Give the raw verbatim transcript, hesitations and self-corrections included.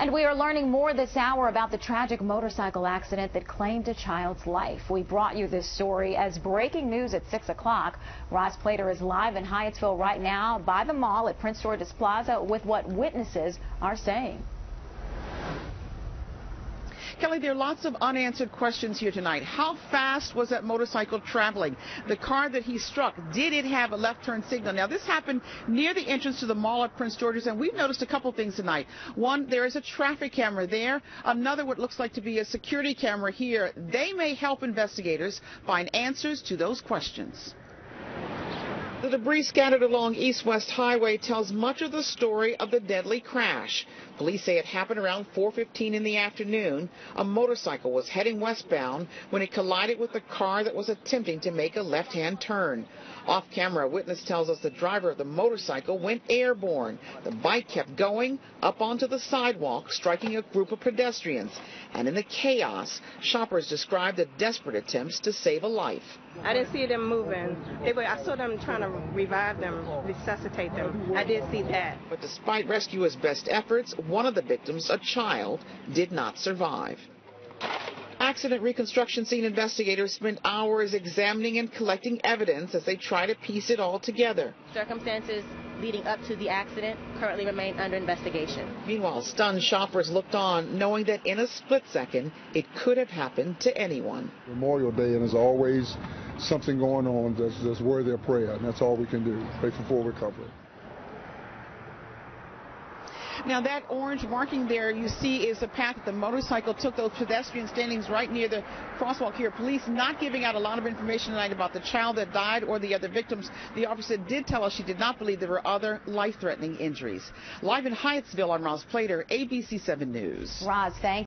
And we are learning more this hour about the tragic motorcycle accident that claimed a child's life. We brought you this story as breaking news at six o'clock. Roz Plater is live in Hyattsville right now by the mall at Prince George's Plaza with what witnesses are saying. Kelly, there are lots of unanswered questions here tonight. How fast was that motorcycle traveling? The car that he struck, did it have a left turn signal? Now, this happened near the entrance to the mall at Prince George's, and we've noticed a couple things tonight. One, there is a traffic camera there. Another, what looks like to be a security camera here. They may help investigators find answers to those questions. The debris scattered along East-West Highway tells much of the story of the deadly crash. Police say it happened around four fifteen in the afternoon. A motorcycle was heading westbound when it collided with a car that was attempting to make a left-hand turn. Off-camera, a witness tells us the driver of the motorcycle went airborne. The bike kept going up onto the sidewalk, striking a group of pedestrians. And in the chaos, shoppers described the desperate attempts to save a life. I didn't see them moving. They were, I saw them trying to revive them, resuscitate them. I did see that. But despite rescuers' best efforts, one of the victims, a child, did not survive. Accident reconstruction scene investigators spent hours examining and collecting evidence as they try to piece it all together. Circumstances leading up to the accident currently remain under investigation. Meanwhile, stunned shoppers looked on, knowing that in a split second, it could have happened to anyone. Memorial Day, and there's always something going on that's, that's worthy of prayer, and that's all we can do, pray for full recovery. Now, that orange marking there you see is the path that the motorcycle took. Those pedestrian standings right near the crosswalk here. Police not giving out a lot of information tonight about the child that died or the other victims. The officer did tell us she did not believe there were other life-threatening injuries. Live in Hyattsville, I'm Roz Plater, A B C seven News. Roz, thanks.